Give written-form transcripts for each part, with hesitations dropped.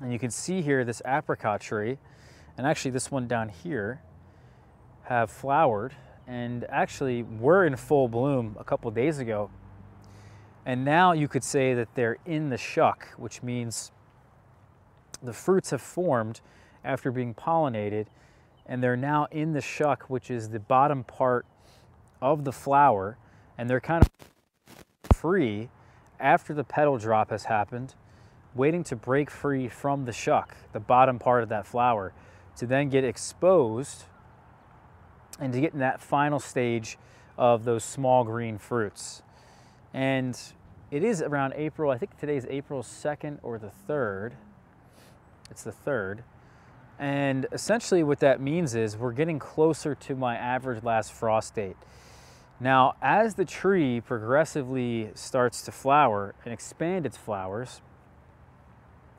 And you can see here this apricot tree, and actually this one down here, have flowered and actually were in full bloom a couple days ago. And now you could say that they're in the shuck, which means the fruits have formed after being pollinated, and they're now in the shuck, which is the bottom part of the flower, and they're kind of free after the petal drop has happened, waiting to break free from the shuck, the bottom part of that flower, to then get exposed and to get in that final stage of those small green fruits. And it is around April, I think today is April 2nd or the 3rd. It's the 3rd. And essentially what that means is we're getting closer to my average last frost date. Now, as the tree progressively starts to flower and expand its flowers,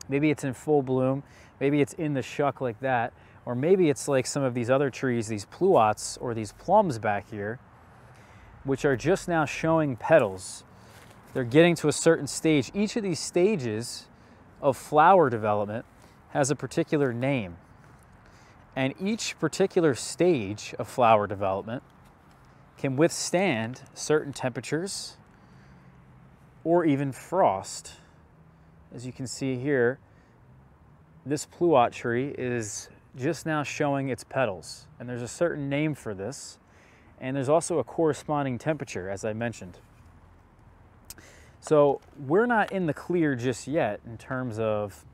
maybe it's in full bloom, maybe it's in the shuck like that, or maybe it's like some of these other trees, these pluots or these plums back here, which are just now showing petals. They're getting to a certain stage. Each of these stages of flower development has a particular name. And each particular stage of flower development can withstand certain temperatures or even frost. As you can see here, this pluot tree is just now showing its petals. And there's a certain name for this. And there's also a corresponding temperature, as I mentioned. So we're not in the clear just yet in terms of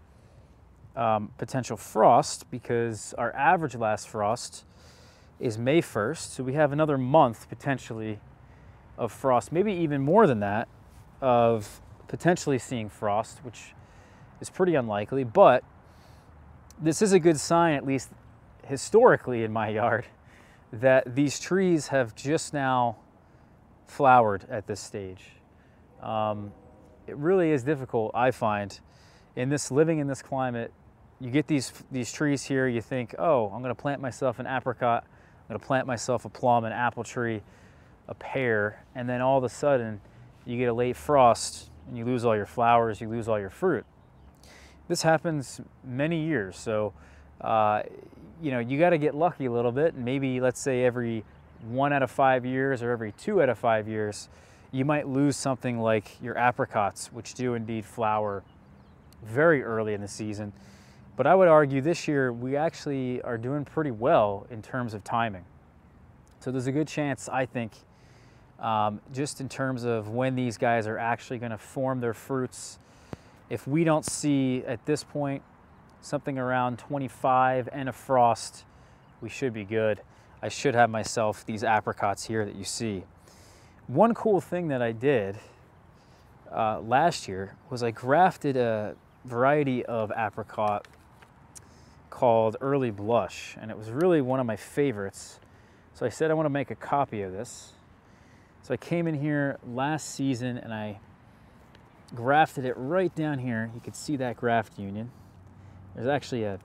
potential frost, because our average last frost is May 1st. So we have another month potentially of frost, maybe even more than that, of potentially seeing frost, which is pretty unlikely. But this is a good sign, at least historically in my yard, that these trees have just now flowered at this stage. It really is difficult, I find, living in this climate. You get these trees here, you think, oh, I'm gonna plant myself an apricot, I'm gonna plant myself a plum, an apple tree, a pear, and then all of a sudden you get a late frost and you lose all your flowers, you lose all your fruit. This happens many years, so you know, you got to get lucky a little bit, and maybe let's say every 1 out of 5 years or every 2 out of 5 years, you might lose something like your apricots, which do indeed flower very early in the season. But I would argue this year we actually are doing pretty well in terms of timing. So there's a good chance, I think, just in terms of when these guys are actually going to form their fruits. If we don't see at this point something around 25 and a frost, we should be good. I should have myself these apricots here that you see. One cool thing that I did last year was I grafted a variety of apricot called Early Blush, and it was really one of my favorites. So I said I want to make a copy of this. So I came in here last season and I grafted it right down here. You can see that graft union. There's actually a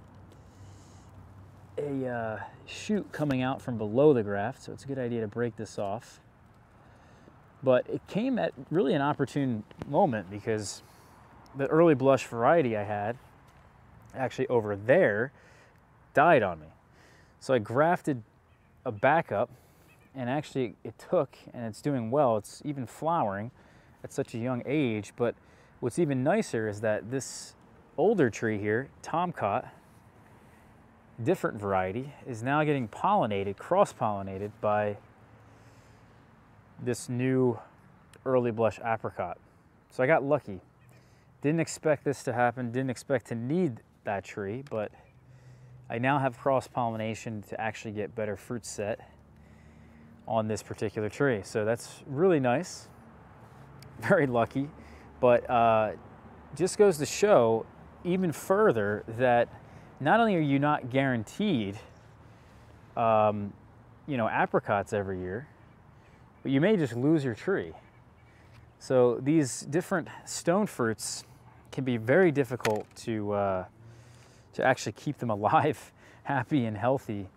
shoot coming out from below the graft, so it's a good idea to break this off. But it came at really an opportune moment, because the Early Blush variety I had actually over there died on me. So I grafted a backup, and actually it took, and it's doing well. It's even flowering at such a young age. But what's even nicer is that this older tree here, Tomcot, different variety, is now getting pollinated, cross-pollinated by this new Early Blush apricot. So I got lucky. Didn't expect this to happen, didn't expect to need that tree, but I now have cross-pollination to actually get better fruit set on this particular tree. So that's really nice, very lucky, but just goes to show even further that not only are you not guaranteed, you know, apricots every year, but you may just lose your tree. So these different stone fruits can be very difficult to actually keep them alive, happy and healthy